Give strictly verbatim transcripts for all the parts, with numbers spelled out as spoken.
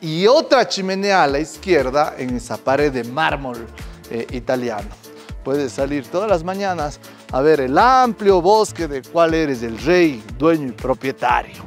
y otra chimenea a la izquierda en esa pared de mármol eh, italiano. Puedes salir todas las mañanas a ver el amplio bosque del cual eres el rey, dueño y propietario.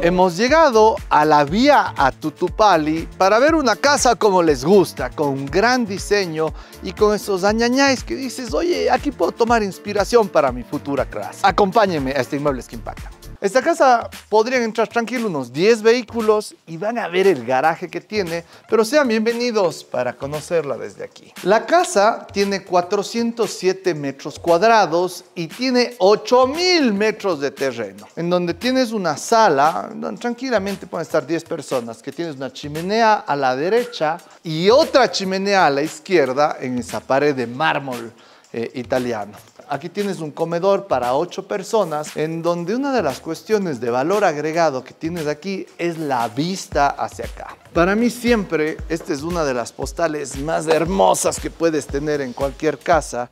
Hemos llegado a la vía a Tutupali para ver una casa como les gusta, con un gran diseño y con esos añañáis que dices, oye, aquí puedo tomar inspiración para mi futura clase. Acompáñenme a este Inmuebles que Impactan. Esta casa podrían entrar tranquilo unos diez vehículos y van a ver el garaje que tiene, pero sean bienvenidos para conocerla desde aquí. La casa tiene cuatrocientos siete metros cuadrados y tiene ocho mil metros de terreno, en donde tienes una sala donde tranquilamente pueden estar diez personas, que tienes una chimenea a la derecha y otra chimenea a la izquierda en esa pared de mármol eh, italiano. Aquí tienes un comedor para ocho personas, en donde una de las cuestiones de valor agregado que tienes aquí es la vista hacia acá. Para mí siempre, esta es una de las postales más hermosas que puedes tener en cualquier casa,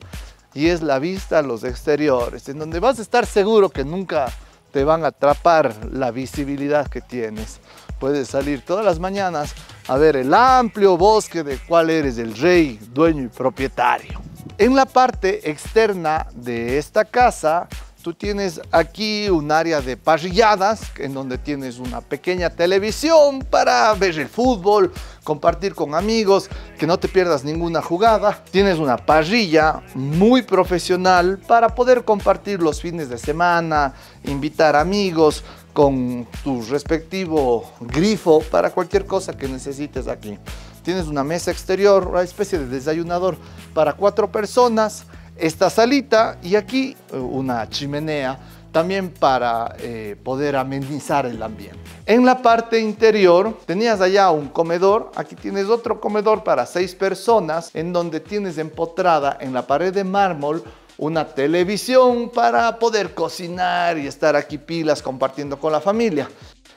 y es la vista a los exteriores, en donde vas a estar seguro que nunca te van a atrapar la visibilidad que tienes. Puedes salir todas las mañanas a ver el amplio bosque del cual eres el rey, dueño y propietario. En la parte externa de esta casa, tú tienes aquí un área de parrilladas, en donde tienes una pequeña televisión para ver el fútbol, compartir con amigos, que no te pierdas ninguna jugada. Tienes una parrilla muy profesional para poder compartir los fines de semana, invitar amigos con tu respectivo grifo para cualquier cosa que necesites aquí. Tienes una mesa exterior, una especie de desayunador para cuatro personas. Esta salita y aquí una chimenea también para eh, poder amenizar el ambiente. En la parte interior tenías allá un comedor, aquí tienes otro comedor para seis personas, en donde tienes empotrada en la pared de mármol una televisión para poder cocinar y estar aquí pilas compartiendo con la familia.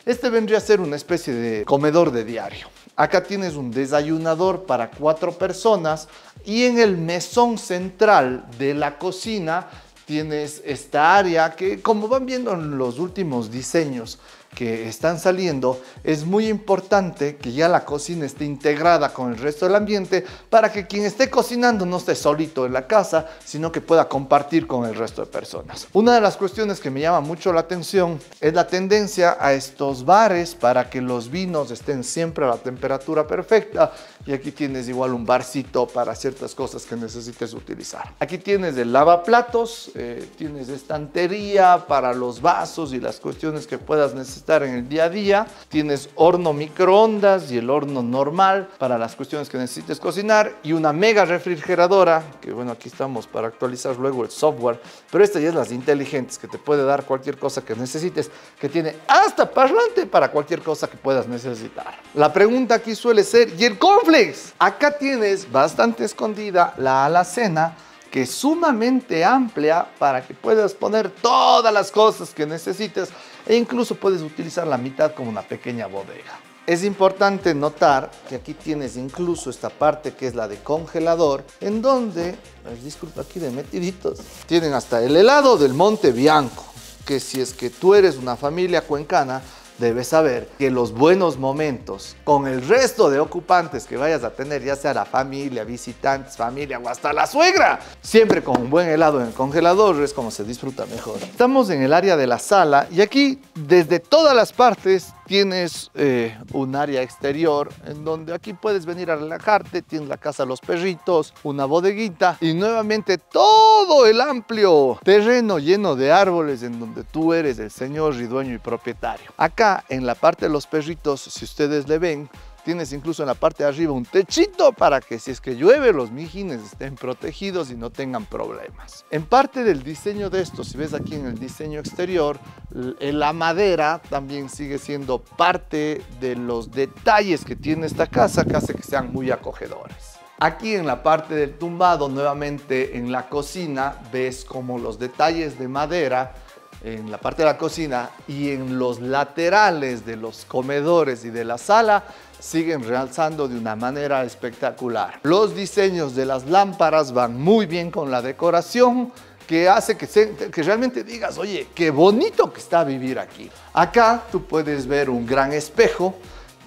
Este vendría a ser una especie de comedor de diario. Acá tienes un desayunador para cuatro personas y en el mesón central de la cocina tienes esta área que, como van viendo en los últimos diseños que están saliendo, es muy importante que ya la cocina esté integrada con el resto del ambiente para que quien esté cocinando no esté solito en la casa, sino que pueda compartir con el resto de personas. Una de las cuestiones que me llama mucho la atención es la tendencia a estos bares para que los vinos estén siempre a la temperatura perfecta, y aquí tienes igual un barcito para ciertas cosas que necesites utilizar. Aquí tienes el lavaplatos, eh, tienes estantería para los vasos y las cuestiones que puedas necesitar estar en el día a día. Tienes horno microondas y el horno normal para las cuestiones que necesites cocinar, y una mega refrigeradora, que bueno, aquí estamos para actualizar luego el software, pero esta ya es las inteligentes, que te puede dar cualquier cosa que necesites, que tiene hasta parlante para cualquier cosa que puedas necesitar. La pregunta aquí suele ser, ¿y el cornflakes? Acá tienes bastante escondida la alacena, que es sumamente amplia para que puedas poner todas las cosas que necesites, e incluso puedes utilizar la mitad como una pequeña bodega. Es importante notar que aquí tienes incluso esta parte que es la de congelador, en donde, disculpa aquí de metiditos, tienen hasta el helado del Monte Blanco, que si es que tú eres una familia cuencana, debes saber que los buenos momentos con el resto de ocupantes que vayas a tener, ya sea la familia, visitantes, familia o hasta la suegra, siempre con un buen helado en el congelador es como se disfruta mejor. Estamos en el área de la sala y aquí desde todas las partes tienes eh, un área exterior en donde aquí puedes venir a relajarte, tienes la casa de los perritos, una bodeguita y nuevamente todo el amplio terreno lleno de árboles en donde tú eres el señor y dueño y propietario. Acá en la parte de los perritos, si ustedes le ven, tienes incluso en la parte de arriba un techito para que si es que llueve los mijines estén protegidos y no tengan problemas. En parte del diseño de esto, si ves aquí en el diseño exterior, la madera también sigue siendo parte de los detalles que tiene esta casa que hace que sean muy acogedores. Aquí en la parte del tumbado, nuevamente en la cocina, ves como los detalles de madera en la parte de la cocina y en los laterales de los comedores y de la sala siguen realzando de una manera espectacular. Los diseños de las lámparas van muy bien con la decoración, que hace que, se, que realmente digas, oye, qué bonito que está vivir aquí. Acá tú puedes ver un gran espejo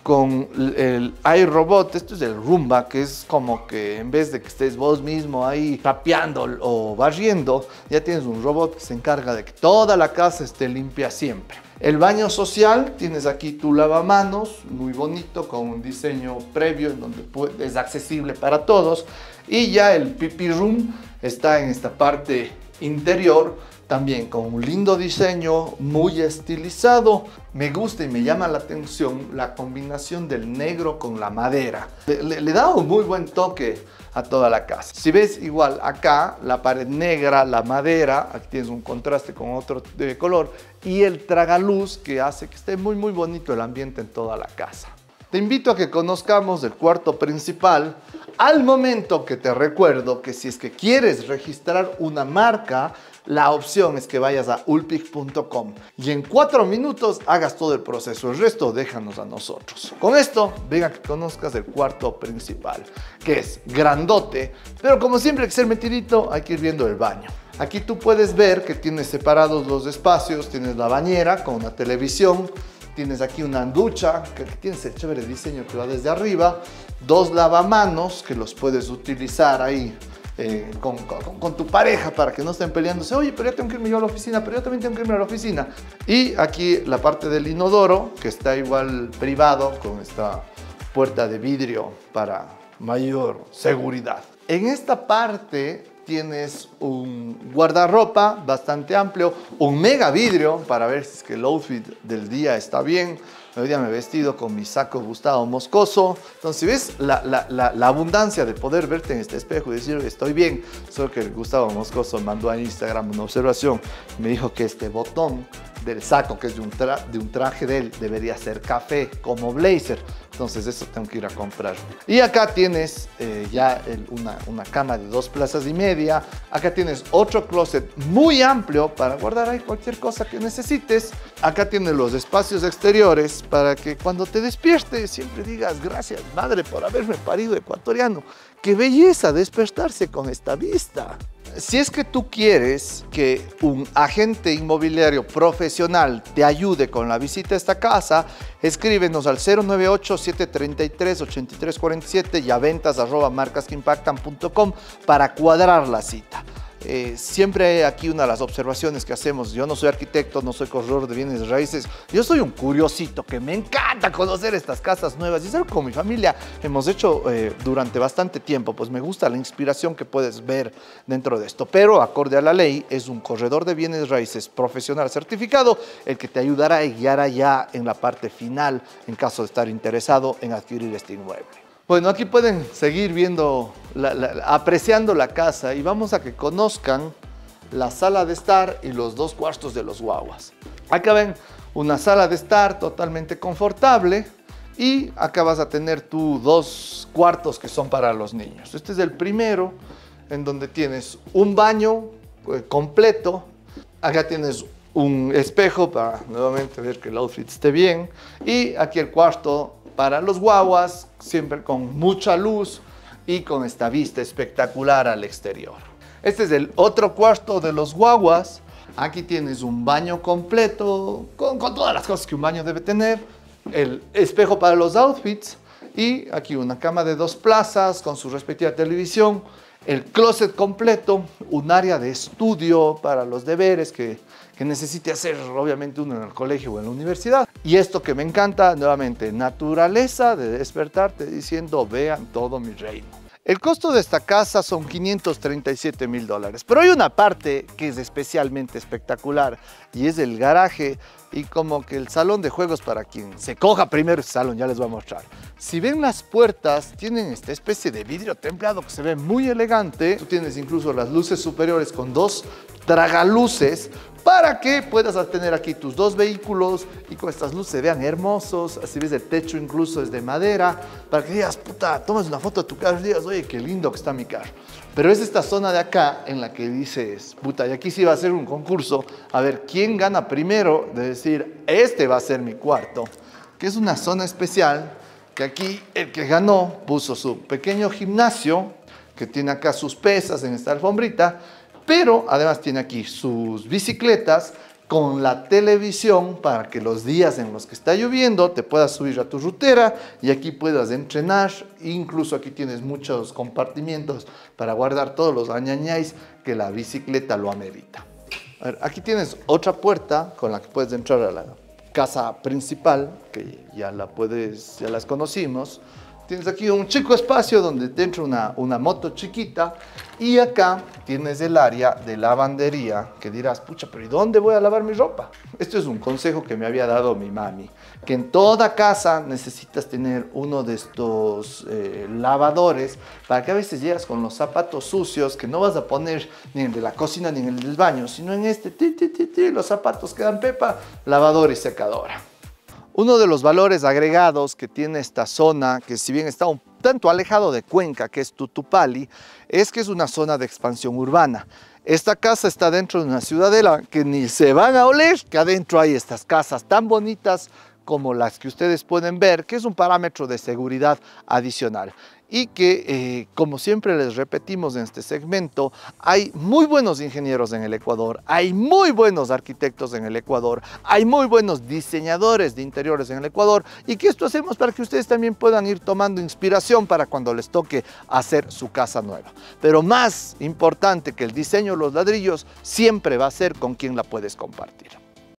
con el iRobot, esto es el Roomba, que es como que en vez de que estés vos mismo ahí trapeando o barriendo, ya tienes un robot que se encarga de que toda la casa esté limpia siempre. El baño social, tienes aquí tu lavamanos, muy bonito, con un diseño previo en donde es accesible para todos. Y ya el pipí room está en esta parte interior, también con un lindo diseño, muy estilizado. Me gusta y me llama la atención la combinación del negro con la madera. Le, le da un muy buen toque a toda la casa. Si ves igual acá, la pared negra, la madera, aquí tienes un contraste con otro de color, y el tragaluz que hace que esté muy, muy bonito el ambiente en toda la casa. Te invito a que conozcamos el cuarto principal. Al momento que te recuerdo que si es que quieres registrar una marca, la opción es que vayas a ulpic punto com y en cuatro minutos hagas todo el proceso. El resto déjanos a nosotros. Con esto, venga que conozcas el cuarto principal, que es grandote, pero como siempre hay que ser metidito, hay que ir viendo el baño. Aquí tú puedes ver que tienes separados los espacios, tienes la bañera con una televisión, tienes aquí una ducha, que aquí tienes el chévere diseño que va desde arriba, dos lavamanos que los puedes utilizar ahí eh, con, con, con tu pareja para que no estén peleándose. Oye, pero yo tengo que irme yo a la oficina, pero yo también tengo que irme a la oficina. Y aquí la parte del inodoro, que está igual privado, con esta puerta de vidrio para mayor seguridad. En esta parte tienes un guardarropa bastante amplio, un mega vidrio para ver si es que el outfit del día está bien. Hoy día me he vestido con mi saco Gustavo Moscoso. Entonces, si ves la, la, la, la abundancia de poder verte en este espejo y decir, estoy bien, solo que el Gustavo Moscoso mandó a Instagram una observación. Me dijo que este botón del saco, que es de un, tra de un traje de él, debería ser café como blazer. Entonces, eso tengo que ir a comprar. Y acá tienes eh, ya el, una, una cama de dos plazas y media. Acá tienes otro closet muy amplio para guardar ahí cualquier cosa que necesites. Acá tienes los espacios exteriores para que cuando te despiertes siempre digas, gracias madre por haberme parido ecuatoriano. ¡Qué belleza despertarse con esta vista! Si es que tú quieres que un agente inmobiliario profesional te ayude con la visita a esta casa, escríbenos al cero nueve ocho, siete tres tres, ocho tres cuatro siete y a ventas arroba marcas que impactan punto com para cuadrar la cita. Eh, siempre aquí una de las observaciones que hacemos, yo no soy arquitecto, no soy corredor de bienes raíces, yo soy un curiosito que me encanta conocer estas casas nuevas y es algo que con mi familia hemos hecho eh, durante bastante tiempo, pues me gusta la inspiración que puedes ver dentro de esto, pero acorde a la ley es un corredor de bienes raíces profesional certificado el que te ayudará y guiará ya en la parte final en caso de estar interesado en adquirir este inmueble. Bueno, aquí pueden seguir viendo, la, la, apreciando la casa y vamos a que conozcan la sala de estar y los dos cuartos de los guaguas. Acá ven una sala de estar totalmente confortable y acá vas a tener tus dos cuartos que son para los niños. Este es el primero en donde tienes un baño completo, acá tienes un espejo para nuevamente ver que el outfit esté bien y aquí el cuarto para los guaguas, siempre con mucha luz y con esta vista espectacular al exterior. Este es el otro cuarto de los guaguas. Aquí tienes un baño completo, con, con todas las cosas que un baño debe tener. El espejo para los outfits. Y aquí una cama de dos plazas con su respectiva televisión. El closet completo, un área de estudio para los deberes que, que necesite hacer obviamente uno en el colegio o en la universidad. Y esto que me encanta, nuevamente, naturaleza de despertarte diciendo, vean todo mi reino. El costo de esta casa son quinientos treinta y siete mil dólares, pero hay una parte que es especialmente espectacular y es el garaje y como que el salón de juegos para quien se coja primero el salón, ya les voy a mostrar. Si ven las puertas, tienen esta especie de vidrio templado que se ve muy elegante. Tú tienes incluso las luces superiores con dos tragaluces para que puedas tener aquí tus dos vehículos y con estas luces se vean hermosos. Así ves, el techo incluso es de madera, para que digas, puta, tomas una foto de tu carro y digas, oye, qué lindo que está mi carro. Pero es esta zona de acá en la que dices, puta, y aquí sí va a ser un concurso, a ver quién gana primero, de decir, este va a ser mi cuarto, que es una zona especial, que aquí el que ganó puso su pequeño gimnasio, que tiene acá sus pesas en esta alfombrita, pero además tiene aquí sus bicicletas con la televisión para que los días en los que está lloviendo te puedas subir a tu rutera y aquí puedas entrenar. Incluso aquí tienes muchos compartimientos para guardar todos los añañáis que la bicicleta lo amerita. A ver, aquí tienes otra puerta con la que puedes entrar a la casa principal, que ya la puedes, ya las conocimos. Tienes aquí un chico espacio donde te entra una, una moto chiquita y acá tienes el área de lavandería que dirás, pucha, pero ¿y dónde voy a lavar mi ropa? Esto es un consejo que me había dado mi mami, que en toda casa necesitas tener uno de estos eh, lavadores para que a veces llegas con los zapatos sucios que no vas a poner ni en el de la cocina ni en el del baño, sino en este, ti, ti, ti, ti, los zapatos quedan pepa, lavador y secadora. Uno de los valores agregados que tiene esta zona, que si bien está un tanto alejado de Cuenca, que es Tutupali, es que es una zona de expansión urbana. Esta casa está dentro de una ciudadela que ni se van a oler, que adentro hay estas casas tan bonitas como las que ustedes pueden ver, que es un parámetro de seguridad adicional. Y que, eh, como siempre les repetimos en este segmento, hay muy buenos ingenieros en el Ecuador, hay muy buenos arquitectos en el Ecuador, hay muy buenos diseñadores de interiores en el Ecuador, y que esto hacemos para que ustedes también puedan ir tomando inspiración para cuando les toque hacer su casa nueva. Pero más importante que el diseño de los ladrillos, siempre va a ser con quien la puedes compartir.